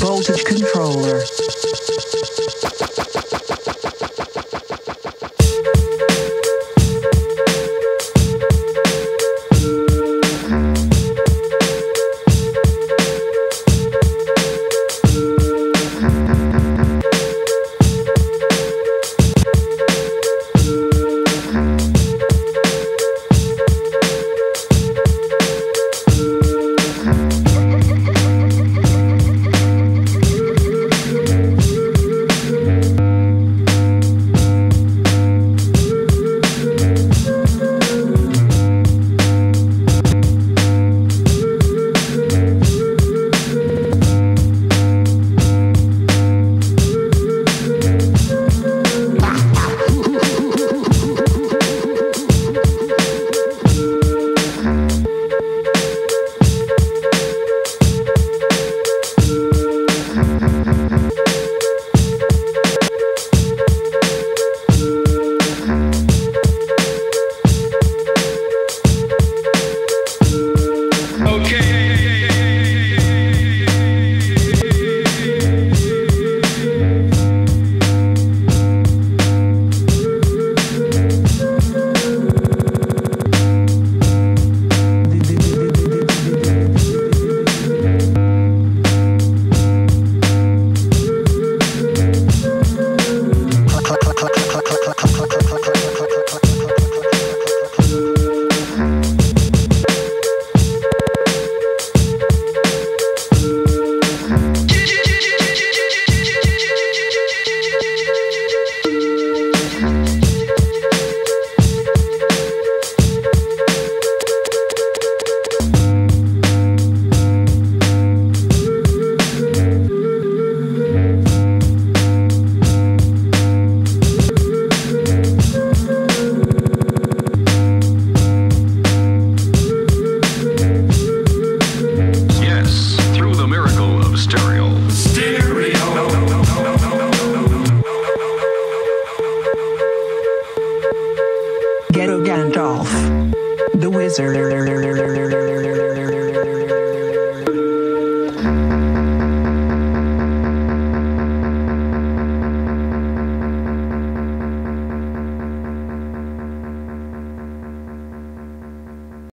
Voltage controller.